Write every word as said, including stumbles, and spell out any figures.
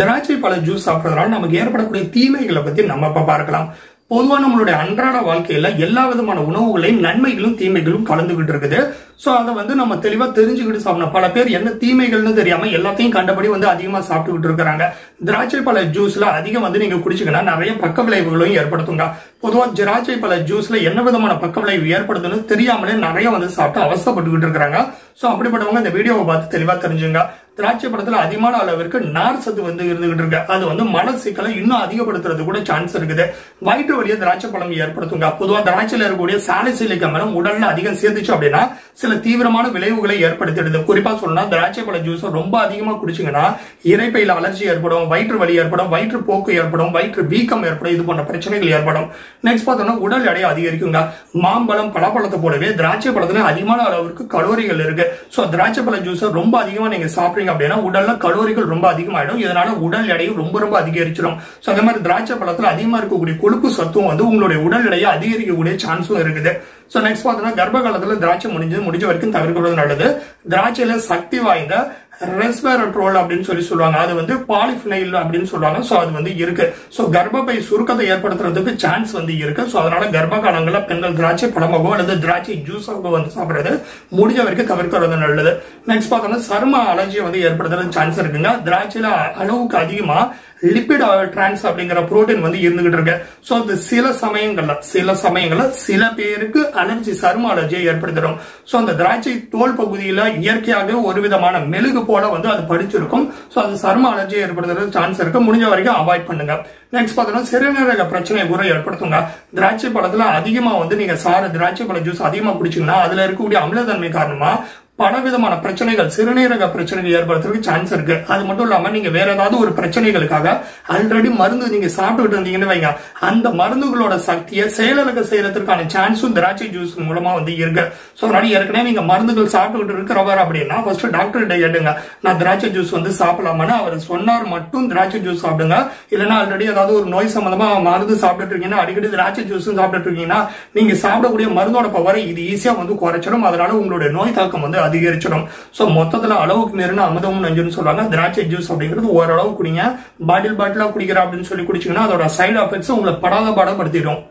திராட்சை பழ ஜூஸ் சாப்பிட்றதுனால நமக்கு ஏற்படக்கூடிய தீமைகளை பத்தி நம்ம இப்ப பார்க்கலாம். பொதுவாக நம்மளுடைய அன்றாட வாழ்க்கையில எல்லா விதமான உணவுகளையும் நன்மைகளும் தீமைகளும் கலந்துகிட்டு இருக்குது. சோ அதை வந்து நம்ம தெளிவா தெரிஞ்சுக்கிட்டு சாப்பிடணும். பல பேர் என்ன தீமைகள்னு தெரியாம எல்லாத்தையும் கண்டபடி வந்து அதிகமா சாப்பிட்டுக்கிட்டு இருக்கிறாங்க. திராட்சை பழ ஜூஸ்ல அதிகம் வந்து நீங்க குடிச்சுக்கன்னா நிறைய பக்க விளைவுகளையும் ஏற்படுத்துங்க. பொதுவா திராட்சை பழ ஜூஸ்ல என்ன விதமான பக்க விளைவு ஏற்படுதுன்னு தெரியாமலே நிறைய வந்து சாப்பிட்டு அவசப்பட்டுக்கிட்டு இருக்கிறாங்க. சோ அப்படிப்பட்டவங்க இந்த வீடியோவை பார்த்து தெளிவா தெரிஞ்சுங்க. திராட்சை பழத்துல அதிகமான அளவிற்கு நார் சத்து வந்து இருந்துகிட்டு இருக்கு. அது வந்து மன சிக்கலை இன்னும் அதிகப்படுத்துறது கூட சான்ஸ் இருக்குது. வயிற்று வழியை திராட்சை பழம் ஏற்படுத்துங்க. பொதுவா திராட்சையில இருக்கக்கூடிய சாலிசிலிக் அமிலம் உடல்ல அதிகம் சேர்ந்துச்சு அப்படின்னா சில தீவிரமான விளைவுகளை ஏற்படுத்திடுது. குறிப்பா சொல்லணும்னா திராட்சை பழ ஜூஸ் ரொம்ப அதிகமா குடிச்சிங்கன்னா இரைப்பையில அலர்ஜி ஏற்படும், வயிற்று வலி ஏற்படும், வயிற்று போக்கு ஏற்படும், வயிற்று வீக்கம் ஏற்படும், இது போன்ற பிரச்சனைகள் ஏற்படும். நெக்ஸ்ட் பார்த்தோம்னா உடல் எடையை அதிகரிக்குங்க. மாம்பழம் பலாப்பழத்தை போலவே திராட்சை பழத்துல அதிகமான அளவிற்கு கலோரிகள் இருக்கு. சோ திராட்சை பழ ஜூஸ் ரொம்ப அதிகமா நீங்க சாப்பிடுங்க அப்படின்னா உடல்ல கலோரிகள் ரொம்ப அதிகமாயிடும். இதனால உடல் எடையும் ரொம்ப ரொம்ப அதிகரிச்சிடும். சோ அதே மாதிரி திராட்சை பழத்துல அதிகமா இருக்கக்கூடிய கொழுப்பு சத்தும் வந்து உங்களுடைய உடல் எடையை அதிகரிக்கக்கூடிய சான்ஸும் இருக்குது. சோ நெக்ஸ்ட் பார்த்தோம்னா கர்ப்ப காலத்துல திராட்சை முடிஞ்சது முடிஞ்ச வரைக்கும் தவிர்க்கிறது நல்லது. திராட்சையில சக்தி வாய்ந்த ரெஸ்வெரட்ரோல் அப்படின்னு சொல்லி சொல்லுவாங்க. அது வந்து பாலிஃபினைல் அப்படின்னு சொல்லுவாங்க. சோ அது வந்து இருக்கு. சோ கர்ப்பப்பை சுருக்கத்தை ஏற்படுத்துறதுக்கு சான்ஸ் வந்து இருக்கு. சோ அதனால கர்ப்ப காலங்கள்ல பெண்கள் திராட்சை பழமாகவோ அல்லது திராட்சை ஜூஸாகவோ வந்து சாப்பிடுறது முடிஞ்ச வரைக்கும் தவிர்க்கிறது நல்லது. நெக்ஸ்ட் பார்த்தோம்னா சரும அலர்ஜியை வந்து ஏற்படுத்துறதுக்கு சான்ஸ் இருக்குங்க. திராட்சையில அளவுக்கு அதிகமா லிபிட் டிரான்ஸ் அப்படிங்கிற புரோட்டீன் வந்து இருந்துகிட்டு இருக்கு. சோ அது சில சமயங்கள்ல சில சமயங்கள்ல சில பேருக்கு அலர்ஜி சரும அலர்ஜியை ஏற்படுத்திடும். சோ அந்த திராட்சை தோல் பகுதியில இயற்கையாக ஒரு விதமான மெழுகு போல வந்து அது படிச்சிருக்கும். சோ அது சரும அலர்ஜி ஏற்படுத்துறதுக்கு சான்ஸ் இருக்கு. முடிஞ்ச வரைக்கும் அவாய்ட் பண்ணுங்க. நெக்ஸ்ட் பார்த்தோம்னா சிறுநீரக பிரச்சனையை கூட ஏற்படுத்துங்க. திராட்சை பழத்துல அதிகமா வந்து நீங்க சாறு திராட்சை பழ ஜூஸ் அதிகமா குடிச்சீங்கன்னா அதுல இருக்கக்கூடிய அமிலத்தன்மை காரணமா பல விதமான பிரச்சனைகள் சிறுநீரக பிரச்சனைகள் ஏற்படுத்துறதுக்கு சான்ஸ் இருக்கு. அது மட்டும் இல்லாம நீங்க வேற ஏதாவது ஒரு பிரச்சனைகளுக்காக ஆல்ரெடி மருந்து நீங்க சாப்பிட்டுக்கிட்டு இருந்தீங்கன்னு வைங்க, அந்த மருந்துகளோட சக்தியை செயலிழக்க செய்யறதுக்கான சான்ஸும் திராட்சை ஜூஸ் மூலமா வந்து இருக்கு. சோ அதனால ஏற்கனவே நீங்க மருந்துகள் சாப்பிட்டுக்கிட்டு இருக்கிறவர் அப்படின்னா ஃபர்ஸ்ட் டாக்டர் கிட்ட கேட்டுங்க, நான் திராட்சை ஜூஸ் வந்து சாப்பிடலாமான்னு. அவர் சொன்னார் மட்டும் திராட்சை ஜூஸ் சாப்பிடுங்க. இல்லைன்னா ஆல்ரெடி ஏதாவது ஒரு நோய் சம்பந்தமா மருந்து சாப்பிட்டுட்டு இருக்கீங்கன்னா, அடிக்கடி திராட்சை ஜூஸும் சாப்பிட்டுட்டு இருக்கீங்கன்னா நீங்க சாப்பிடக்கூடிய மருந்தோட பவரை இது ஈஸியா வந்து குறைச்சிடும். அதனால உங்களுடைய நோய் தாக்கம் வந்து அதிகரிச்சிடும். சோ மொத்தத்துல அளவுக்கு மீறின அமிர்தமும் நஞ்சுன்னு சொல்றாங்க. திராட்சை ஜூஸ் அப்படிங்கிறது ஓரளவு குடிங்க. பாட்டில் பாட்டிலா குடிக்கிற அப்படின்னு சொல்லி குடிச்சீங்கன்னா அதோட சைடு எஃபெக்ட்ஸ் உங்களை படாத பாடப்படுத்திடும்.